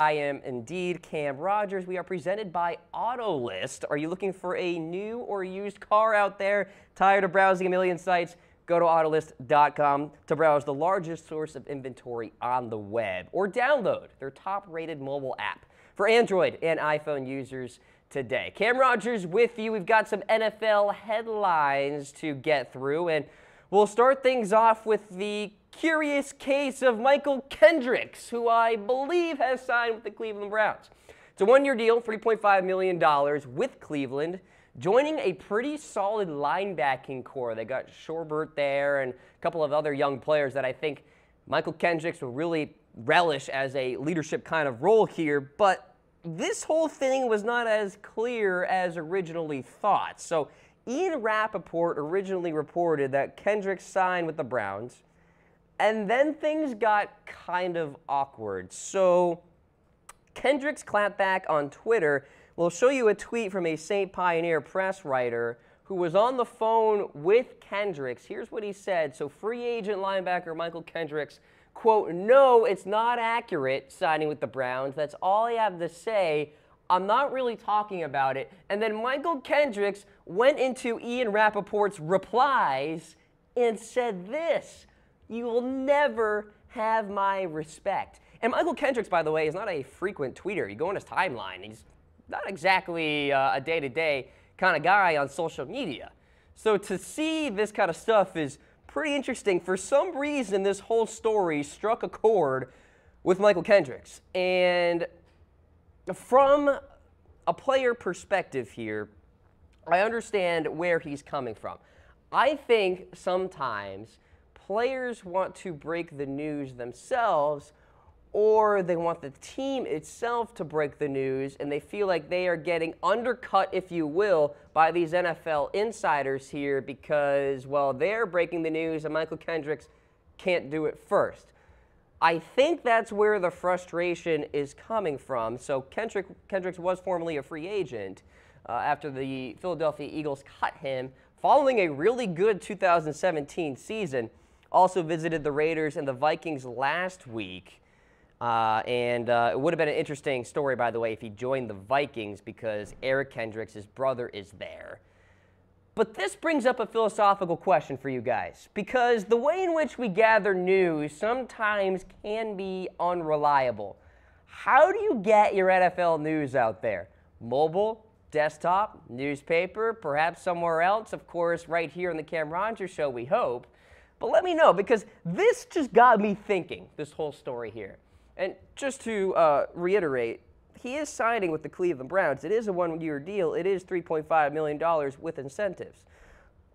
I am indeed Cam Rogers. We are presented by Autolist. Are you looking for a new or used car out there? Tired of browsing a million sites? Go to Autolist.com to browse the largest source of inventory on the web, or download their top-rated mobile app for Android and iPhone users today. Cam Rogers with you. We've got some NFL headlines to get through, and we'll start things off with the curious case of Mychal Kendricks, who I believe has signed with the Cleveland Browns. It's a one-year deal, $3.5 million with Cleveland, joining a pretty solid linebacking core. They got Shorbert there and a couple of other young players that I think Mychal Kendricks will really relish as a leadership kind of role here, but this whole thing was not as clear as originally thought. So Ian Rapoport originally reported that Kendricks signed with the Browns, and then things got kind of awkward. So Kendricks clapback on Twitter. We'll show you a tweet from a St. Pioneer Press writer who was on the phone with Kendricks. Here's what he said. So free agent linebacker Mychal Kendricks, quote, "No, it's not accurate signing with the Browns. That's all I have to say. I'm not really talking about it." And then Mychal Kendricks went into Ian Rapoport's replies and said this: "You will never have my respect." And Mychal Kendricks, by the way, is not a frequent tweeter. You go on his timeline, he's not exactly a day-to-day kind of guy on social media. So to see this kind of stuff is pretty interesting. For some reason, this whole story struck a chord with Mychal Kendricks. And from a player perspective here, I understand where he's coming from. I think sometimes players want to break the news themselves, or they want the team itself to break the news, and they feel like they are getting undercut, if you will, by these NFL insiders here because, well, they're breaking the news and Mychal Kendricks can't do it first. I think that's where the frustration is coming from. So Kendricks was formerly a free agent after the Philadelphia Eagles cut him following a really good 2017 season. Also visited the Raiders and the Vikings last week. It would have been an interesting story, by the way, if he joined the Vikings, because Eric Kendricks, his brother, is there. But this brings up a philosophical question for you guys, because the way in which we gather news sometimes can be unreliable. How do you get your NFL news out there? Mobile, desktop, newspaper, perhaps somewhere else, of course, right here on the Cam Rogers Show, we hope. But let me know, because this just got me thinking, this whole story here. And just to reiterate, he is signing with the Cleveland Browns. It is a one-year deal. It is $3.5 million with incentives.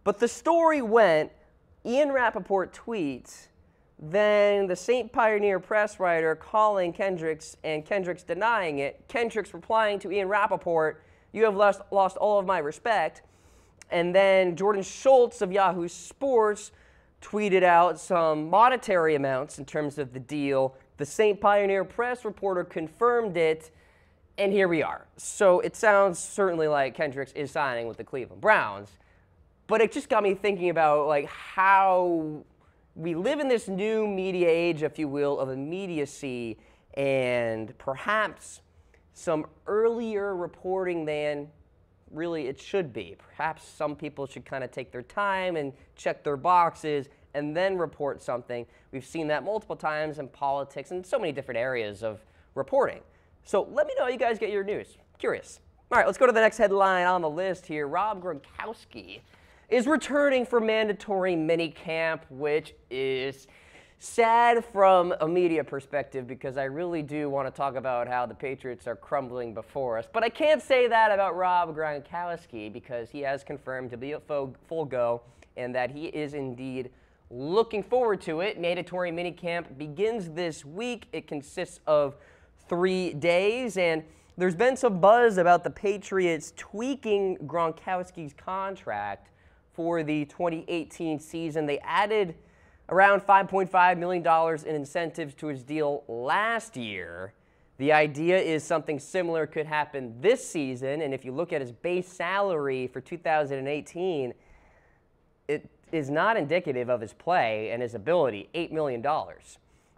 But the story went, Ian Rapoport tweets, then the St. Pioneer Press writer calling Kendricks and Kendricks denying it, Kendricks replying to Ian Rapoport, "You have lost all of my respect." And then Jordan Schultz of Yahoo Sports tweeted out some monetary amounts in terms of the deal. The St. Pioneer Press reporter confirmed it, and here we are. So it sounds certainly like Kendricks is signing with the Cleveland Browns, but it just got me thinking about like how we live in this new media age, if you will, of immediacy, and perhaps some earlier reporting than really it should be. Perhaps some people should kind of take their time and check their boxes and then report something. We've seen that multiple times in politics and so many different areas of reporting. So let me know how you guys get your news. Curious. All right, let's go to the next headline on the list here. Rob Gronkowski is returning for mandatory minicamp, which is sad from a media perspective because I really do want to talk about how the Patriots are crumbling before us. But I can't say that about Rob Gronkowski because he has confirmed to be a full go and that he is indeed looking forward to it. Mandatory minicamp begins this week. It consists of 3 days, and there's been some buzz about the Patriots tweaking Gronkowski's contract for the 2018 season. They added around $5.5 million in incentives to his deal last year. The idea is something similar could happen this season, and if you look at his base salary for 2018, it is not indicative of his play and his ability, $8 million.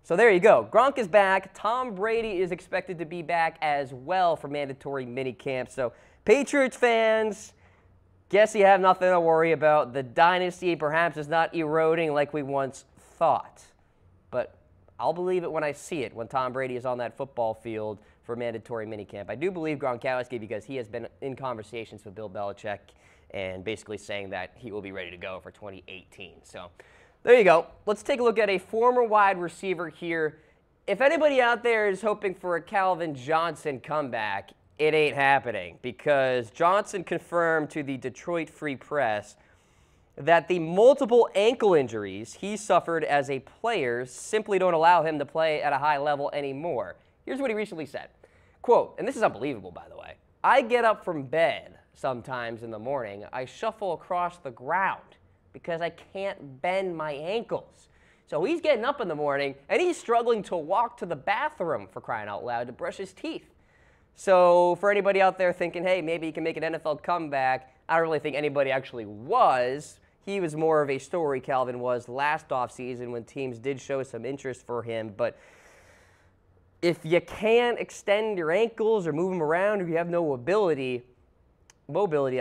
So there you go. Gronk is back. Tom Brady is expected to be back as well for mandatory minicamp. So Patriots fans, guess you have nothing to worry about. The dynasty perhaps is not eroding like we once thought. But I'll believe it when I see it, when Tom Brady is on that football field for mandatory minicamp. I do believe Gronkowski because he has been in conversations with Bill Belichick and basically saying that he will be ready to go for 2018. So there you go. Let's take a look at a former wide receiver here. If anybody out there is hoping for a Calvin Johnson comeback, it ain't happening, because Johnson confirmed to the Detroit Free Press that the multiple ankle injuries he suffered as a player simply don't allow him to play at a high level anymore. Here's what he recently said. Quote, and this is unbelievable, by the way, "I get up from bed sometimes in the morning. I shuffle across the ground because I can't bend my ankles." So he's getting up in the morning, and he's struggling to walk to the bathroom, for crying out loud, to brush his teeth. So for anybody out there thinking, hey, maybe he can make an NFL comeback, I don't really think anybody actually was. He was more of a story, Calvin was, last offseason when teams did show some interest for him. But if you can't extend your ankles or move them around, or you have no mobility,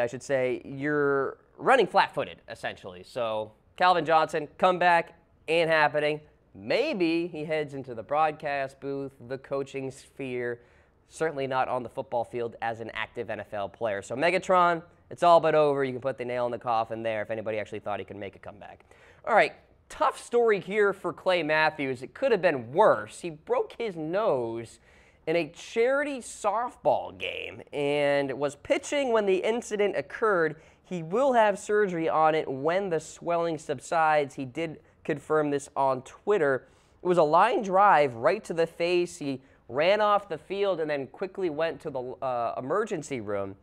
I should say, you're running flat-footed, essentially. So Calvin Johnson, comeback, ain't happening. Maybe he heads into the broadcast booth, the coaching sphere, certainly not on the football field as an active NFL player. So Megatron, it's all but over. You can put the nail in the coffin there if anybody actually thought he could make a comeback. All right, tough story here for Clay Matthews. It could have been worse. He broke his nose in a charity softball game and was pitching when the incident occurred. He will have surgery on it when the swelling subsides. He did confirm this on Twitter. It was a line drive right to the face. He ran off the field and then quickly went to the emergency room,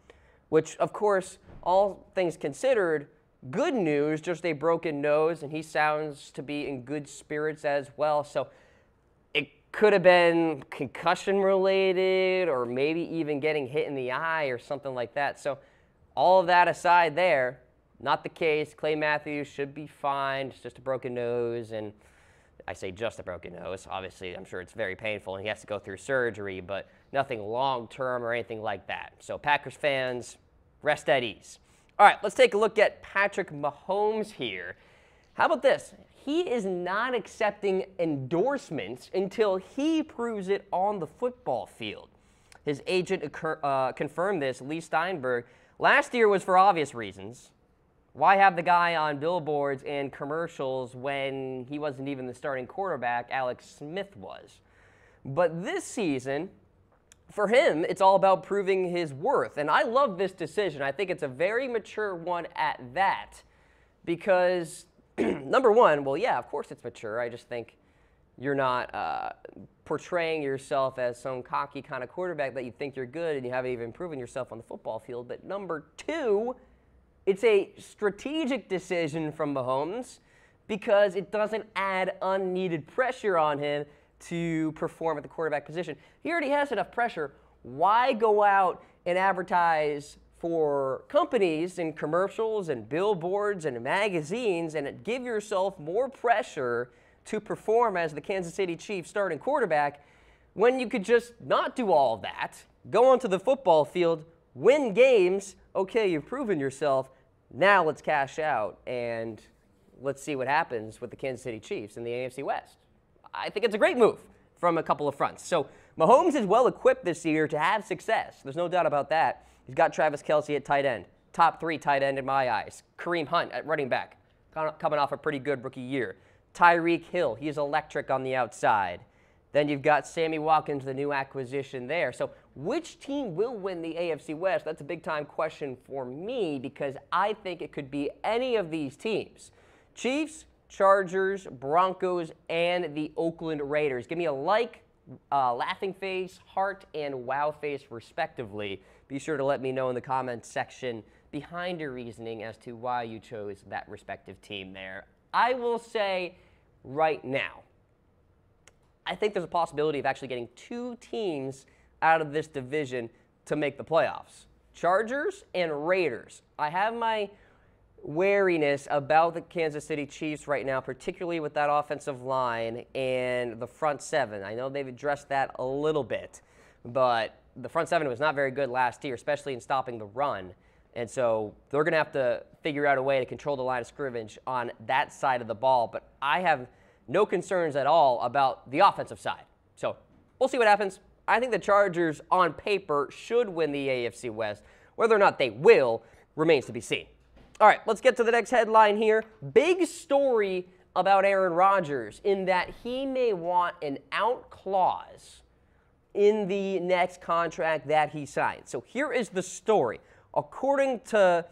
which, of course, all things considered, good news, just a broken nose, and he sounds to be in good spirits as well. So it could have been concussion-related or maybe even getting hit in the eye or something like that. So all of that aside there, not the case. Clay Matthews should be fine. It's just a broken nose. And I say just a broken nose. Obviously, I'm sure it's very painful, and he has to go through surgery, but nothing long-term or anything like that. So Packers fans, rest at ease. All right, let's take a look at Patrick Mahomes here. How about this? He is not accepting endorsements until he proves it on the football field. His agent confirmed this, Lee Steinberg. Last year was for obvious reasons. Why have the guy on billboards and commercials when he wasn't even the starting quarterback? Alex Smith was. But this season, for him, it's all about proving his worth. And I love this decision. I think it's a very mature one at that. Because, number one, well, yeah, of course it's mature. I just think you're not portraying yourself as some cocky kind of quarterback that you think you're good and you haven't even proven yourself on the football field. But number two, it's a strategic decision from Mahomes because it doesn't add unneeded pressure on him to perform at the quarterback position. He already has enough pressure. Why go out and advertise for companies and commercials and billboards and magazines and give yourself more pressure to perform as the Kansas City Chiefs starting quarterback when you could just not do all that, go onto the football field, win games? Okay, you've proven yourself, now let's cash out and let's see what happens with the Kansas City Chiefs in the AFC West. I think it's a great move from a couple of fronts. So Mahomes is well equipped this year to have success. There's no doubt about that. He's got Travis Kelce at tight end, top three tight end in my eyes. Kareem Hunt at running back, coming off a pretty good rookie year. Tyreek Hill, he's electric on the outside. Then you've got Sammy Watkins, the new acquisition there. So which team will win the AFC West? That's a big-time question for me because I think it could be any of these teams. Chiefs, Chargers, Broncos, and the Oakland Raiders. Give me a like, laughing face, heart, and wow face, respectively. Be sure to let me know in the comments section behind your reasoning as to why you chose that respective team there. I will say right now, I think there's a possibility of actually getting two teams out of this division to make the playoffs. Chargers and Raiders. I have my wariness about the Kansas City Chiefs right now, particularly with that offensive line and the front seven. I know they've addressed that a little bit, but the front seven was not very good last year, especially in stopping the run. And so they're going to have to figure out a way to control the line of scrimmage on that side of the ball. But I have no concerns at all about the offensive side. So we'll see what happens. I think the Chargers on paper should win the AFC West. Whether or not they will remains to be seen. All right, let's get to the next headline here. Big story about Aaron Rodgers in that he may want an out clause in the next contract that he signs. So here is the story. According to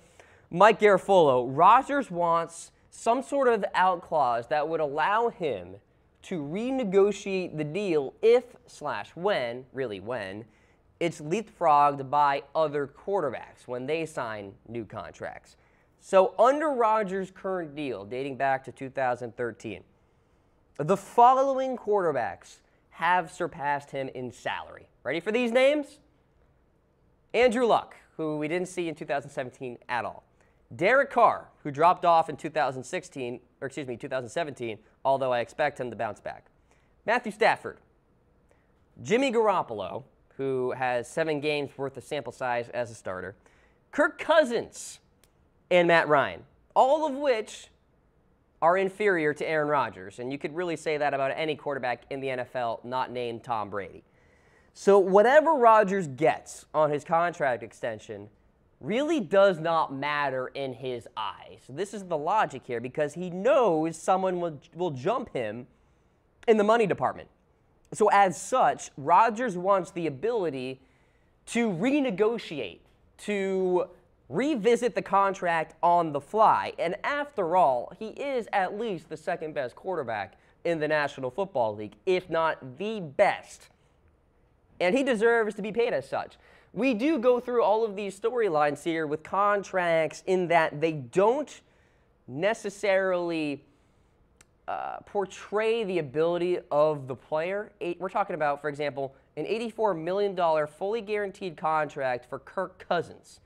Mike Garafolo, Rodgers wants some sort of out clause that would allow him to renegotiate the deal if slash when, really when, it's leapfrogged by other quarterbacks when they sign new contracts. So under Rodgers' current deal, dating back to 2013, the following quarterbacks have surpassed him in salary. Ready for these names? Andrew Luck, who we didn't see in 2017 at all. Derek Carr, who dropped off in 2017, although I expect him to bounce back. Matthew Stafford. Jimmy Garoppolo, who has 7 games worth of sample size as a starter. Kirk Cousins and Matt Ryan, all of which are inferior to Aaron Rodgers. And you could really say that about any quarterback in the NFL not named Tom Brady. So whatever Rodgers gets on his contract extension really does not matter in his eyes. This is the logic here because he knows someone will jump him in the money department. So as such, Rodgers wants the ability to renegotiate, to revisit the contract on the fly. And after all, he is at least the second best quarterback in the National Football League, if not the best. And he deserves to be paid as such. We do go through all of these storylines here with contracts in that they don't necessarily portray the ability of the player. We're talking about, for example, an $84 million fully guaranteed contract for Kirk Cousins.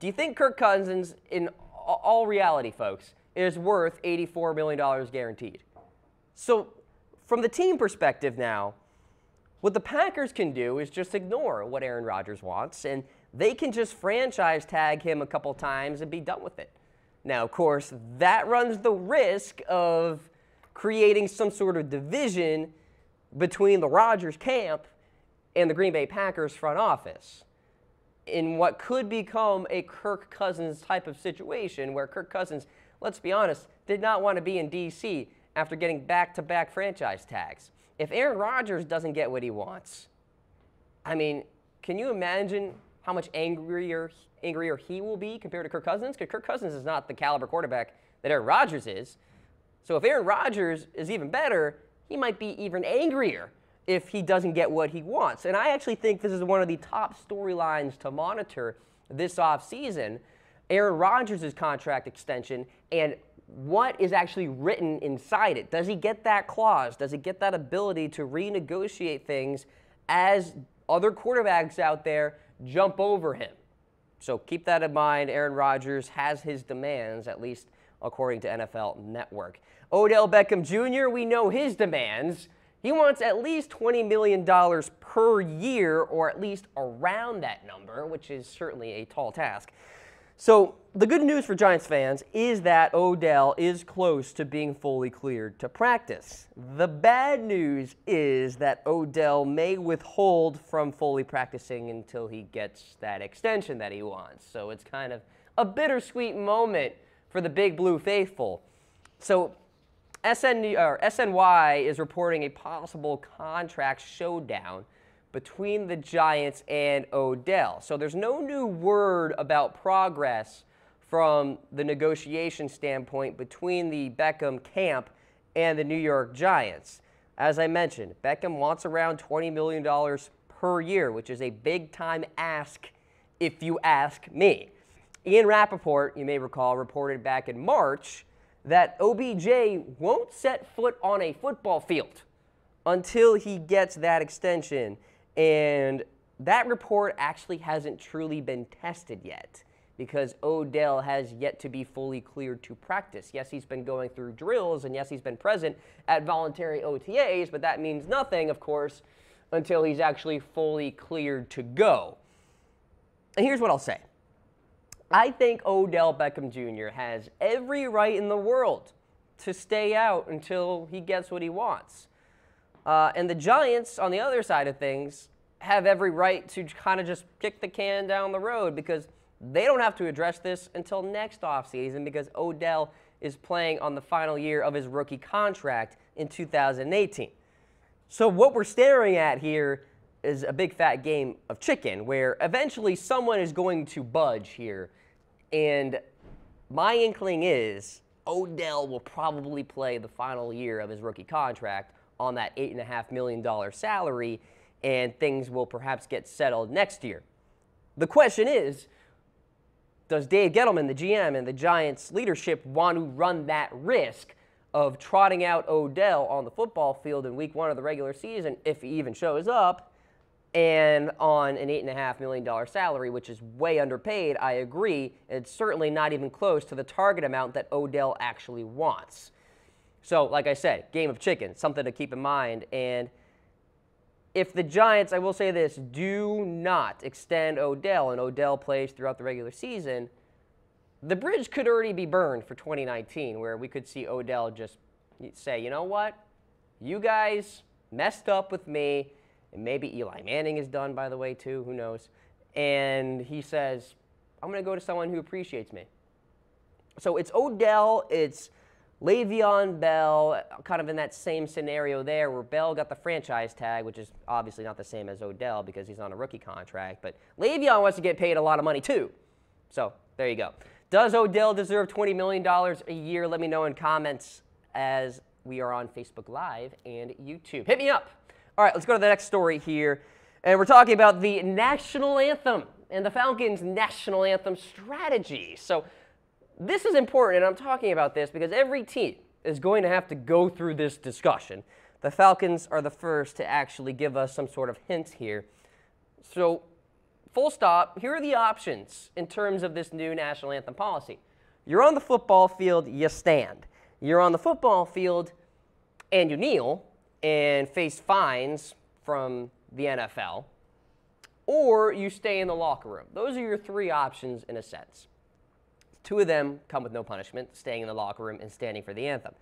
Do you think Kirk Cousins, in all reality, folks, is worth $84 million guaranteed? So from the team perspective now, what the Packers can do is just ignore what Aaron Rodgers wants, and they can just franchise tag him a couple times and be done with it. Now, of course, that runs the risk of creating some sort of division between the Rodgers camp and the Green Bay Packers front office in what could become a Kirk Cousins type of situation where Kirk Cousins, let's be honest, did not want to be in D.C. after getting back-to-back franchise tags. If Aaron Rodgers doesn't get what he wants, I mean, can you imagine how much angrier he will be compared to Kirk Cousins? Because Kirk Cousins is not the caliber quarterback that Aaron Rodgers is. So if Aaron Rodgers is even better, he might be even angrier if he doesn't get what he wants. And I actually think this is one of the top storylines to monitor this offseason, Aaron Rodgers' contract extension and what is actually written inside it. Does he get that clause? Does he get that ability to renegotiate things as other quarterbacks out there jump over him? So keep that in mind. Aaron Rodgers has his demands, at least according to NFL Network. Odell Beckham Jr., we know his demands. He wants at least $20 million per year, or at least around that number, which is certainly a tall task. So the good news for Giants fans is that Odell is close to being fully cleared to practice. The bad news is that Odell may withhold from fully practicing until he gets that extension that he wants. So it's kind of a bittersweet moment for the Big Blue faithful. So SNY is reporting a possible contract showdown between the Giants and Odell. So there's no new word about progress from the negotiation standpoint between the Beckham camp and the New York Giants. As I mentioned, Beckham wants around $20 million per year, which is a big-time ask if you ask me. Ian Rapoport, you may recall, reported back in March that OBJ won't set foot on a football field until he gets that extension. And that report actually hasn't truly been tested yet because Odell has yet to be fully cleared to practice. Yes, he's been going through drills, and yes, he's been present at voluntary OTAs, but that means nothing, of course, until he's actually fully cleared to go. And here's what I'll say. I think Odell Beckham Jr. has every right in the world to stay out until he gets what he wants. And the Giants, on the other side of things, have every right to kind of just kick the can down the road because they don't have to address this until next offseason because Odell is playing on the final year of his rookie contract in 2018. So what we're staring at here is a big fat game of chicken where eventually someone is going to budge here. And my inkling is Odell will probably play the final year of his rookie contract on that $8.5 million salary, and things will perhaps get settled next year. The question is, does Dave Gettleman, the GM, and the Giants' leadership want to run that risk of trotting out Odell on the football field in week 1 of the regular season, if he even shows up, and on an $8.5 million salary, which is way underpaid, I agree. It's certainly not even close to the target amount that Odell actually wants. So, like I said, game of chicken, something to keep in mind. And if the Giants, I will say this, do not extend Odell, and Odell plays throughout the regular season, the bridge could already be burned for 2019, where we could see Odell just say, you know what, you guys messed up with me, and maybe Eli Manning is done, by the way, too, who knows, and he says, I'm going to go to someone who appreciates me. So it's Odell, it's Le'Veon Bell, kind of in that same scenario there where Bell got the franchise tag, which is obviously not the same as Odell because he's on a rookie contract, but Le'Veon wants to get paid a lot of money too. So there you go. Does Odell deserve $20 million a year? Let me know in comments as we are on Facebook Live and YouTube. Hit me up. All right, let's go to the next story here. And we're talking about the national anthem and the Falcons' national anthem strategy. So this is important, and I'm talking about this because every team is going to have to go through this discussion. The Falcons are the first to actually give us some sort of hint here. So, full stop, here are the options in terms of this new national anthem policy. You're on the football field, you stand. You're on the football field, and you kneel and face fines from the NFL, or you stay in the locker room. Those are your three options in a sense. Two of them come with no punishment, staying in the locker room and standing for the anthem.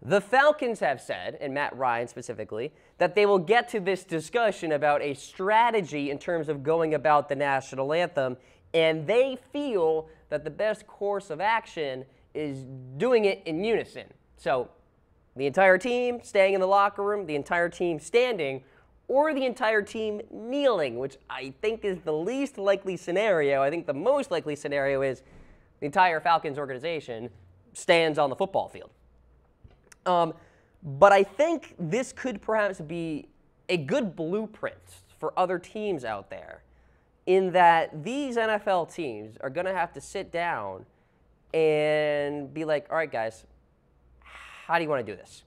The Falcons have said, and Matt Ryan specifically, that they will get to this discussion about a strategy in terms of going about the national anthem, and they feel that the best course of action is doing it in unison. So the entire team staying in the locker room, the entire team standing, or the entire team kneeling, which I think is the least likely scenario. I think the most likely scenario is the entire Falcons organization stands on the football field. But I think this could perhaps be a good blueprint for other teams out there in that these NFL teams are going to have to sit down and be like, all right, guys, how do you want to do this?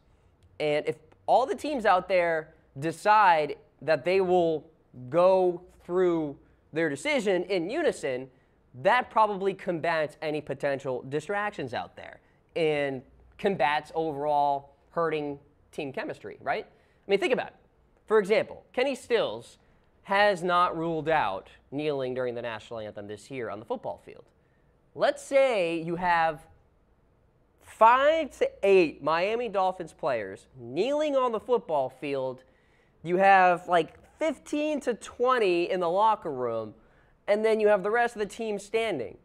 And if all the teams out there decide that they will go through their decision in unison, that probably combats any potential distractions out there and combats overall hurting team chemistry, right? I mean, think about it. For example, Kenny Stills has not ruled out kneeling during the national anthem this year on the football field. Let's say you have 5 to 8 Miami Dolphins players kneeling on the football field. You have like 15 to 20 in the locker room, and then you have the rest of the team standing.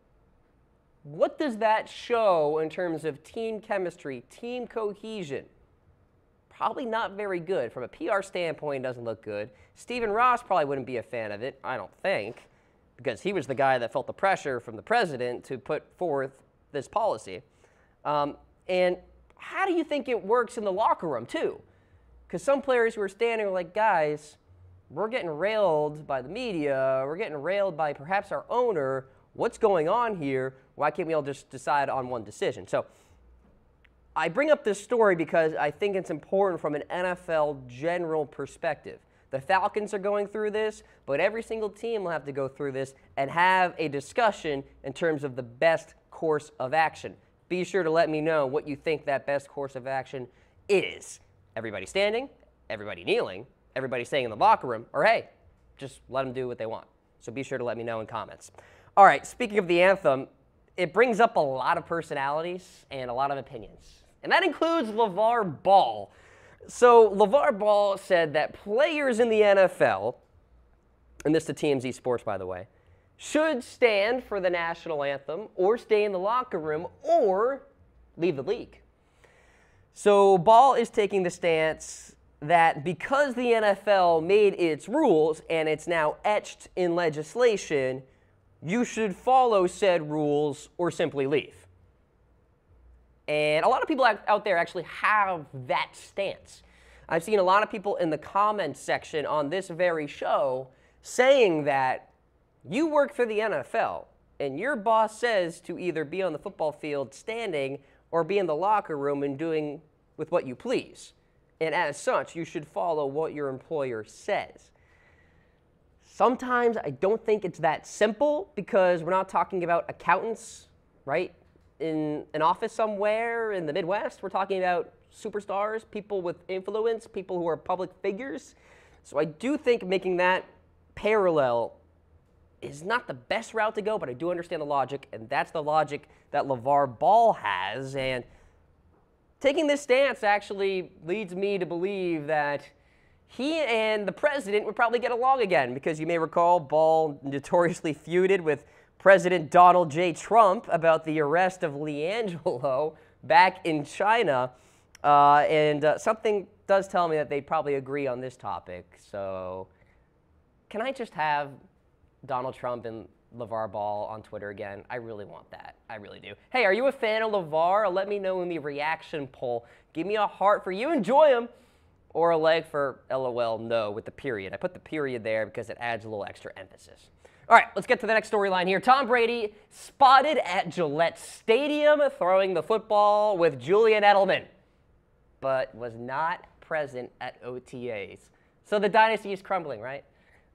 What does that show in terms of team chemistry, team cohesion? Probably not very good. From a PR standpoint, it doesn't look good. Stephen Ross probably wouldn't be a fan of it, I don't think, because he was the guy that felt the pressure from the president to put forth this policy. And how do you think it works in the locker room, too? Because some players who are standing are like, guys, we're getting railed by the media, we're getting railed by perhaps our owner, what's going on here, why can't we all just decide on one decision? So I bring up this story because I think it's important from an NFL general perspective. The Falcons are going through this, but every single team will have to go through this and have a discussion in terms of the best course of action. Be sure to let me know what you think that best course of action is. Everybody standing, everybody kneeling, everybody staying in the locker room, or hey, just let them do what they want. So be sure to let me know in comments. All right, speaking of the anthem, it brings up a lot of personalities and a lot of opinions, and that includes LaVar Ball. So LaVar Ball said that players in the NFL, and this to TMZ Sports, by the way, should stand for the national anthem or stay in the locker room or leave the league. So Ball is taking the stance that because the NFL made its rules and it's now etched in legislation, you should follow said rules or simply leave. And a lot of people out there actually have that stance. I've seen a lot of people in the comments section on this very show saying that you work for the NFL and your boss says to either be on the football field standing or be in the locker room and doing with what you please. And as such, you should follow what your employer says. Sometimes I don't think it's that simple because we're not talking about accountants, right? In an office somewhere in the Midwest, we're talking about superstars, people with influence, people who are public figures. So I do think making that parallel is not the best route to go, but I do understand the logic, and that's the logic that LaVar Ball has. And taking this stance actually leads me to believe that he and the president would probably get along again, because you may recall Ball notoriously feuded with President Donald J. Trump about the arrest of LiAngelo back in China, and something does tell me that they probably agree on this topic. So can I just have Donald Trump and LaVar Ball on Twitter again? I really want that. I really do. Hey, are you a fan of LaVar? Let me know in the reaction poll. Give me a heart for you enjoy him, or a leg for LOL no with the period. I put the period there because it adds a little extra emphasis. All right, let's get to the next storyline here. Tom Brady spotted at Gillette Stadium throwing the football with Julian Edelman, but was not present at OTAs. So the dynasty is crumbling, right?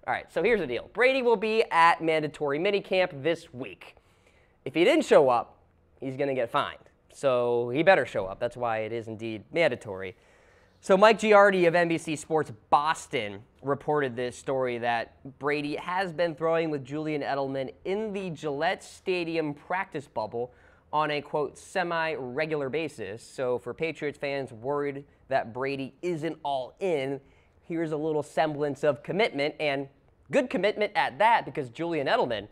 All right, so here's the deal. Brady will be at mandatory minicamp this week. If he didn't show up, he's going to get fined. So he better show up. That's why it is indeed mandatory. So Mike Giardi of NBC Sports Boston reported this story that Brady has been throwing with Julian Edelman in the Gillette Stadium practice bubble on a, quote, semi-regular basis. So for Patriots fans worried that Brady isn't all in, here's a little semblance of commitment, and good commitment at that, because Julian Edelman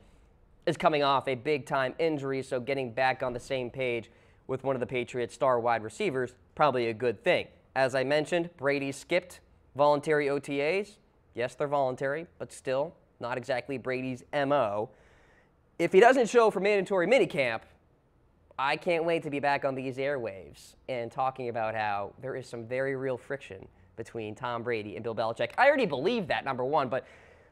is coming off a big-time injury, so getting back on the same page with one of the Patriots' star wide receivers, probably a good thing. As I mentioned, Brady skipped voluntary OTAs. Yes, they're voluntary, but still not exactly Brady's MO. If he doesn't show for mandatory minicamp, I can't wait to be back on these airwaves and talking about how there is some very real friction between Tom Brady and Bill Belichick. I already believe that, number one, but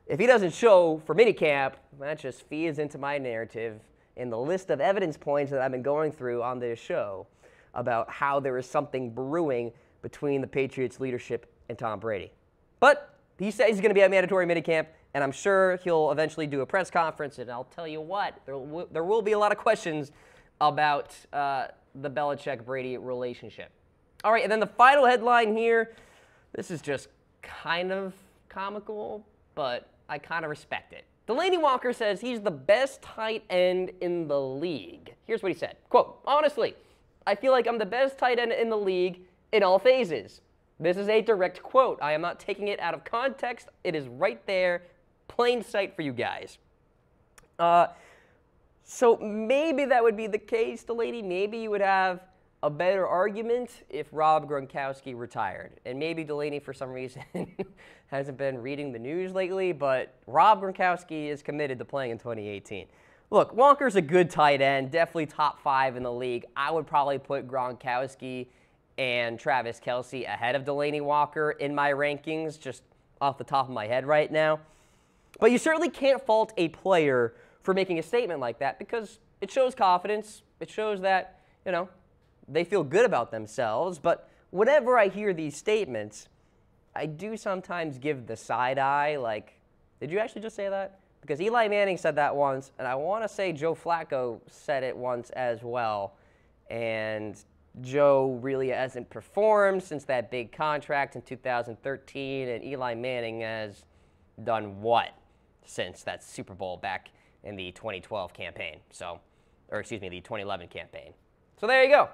if he doesn't show for minicamp, that just feeds into my narrative and the list of evidence points that I've been going through on this show about how there is something brewing between the Patriots leadership and Tom Brady. But he says he's going to be at mandatory minicamp, and I'm sure he'll eventually do a press conference, and I'll tell you what, there will be a lot of questions about the Belichick-Brady relationship. All right, and then the final headline here, this is just kind of comical, but I kind of respect it. Delanie Walker says he's the best tight end in the league. Here's what he said, quote, honestly, I feel like I'm the best tight end in the league in all phases. This is a direct quote. I am not taking it out of context. It is right there, plain sight for you guys. So maybe that would be the case, Delanie. Maybe you would have a better argument if Rob Gronkowski retired. And maybe Delanie, for some reason, hasn't been reading the news lately, but Rob Gronkowski is committed to playing in 2018. Look, Walker's a good tight end, definitely top 5 in the league. I would probably put Gronkowski and Travis Kelce ahead of Delanie Walker in my rankings, just off the top of my head right now. But you certainly can't fault a player for making a statement like that, because it shows confidence. It shows that, you know, they feel good about themselves. But whenever I hear these statements, I do sometimes give the side eye, like, did you actually just say that? Because Eli Manning said that once, and I want to say Joe Flacco said it once as well. And Joe really hasn't performed since that big contract in 2013, and Eli Manning has done what since that Super Bowl back in the 2012 campaign? So, or excuse me, the 2011 campaign. So there you go.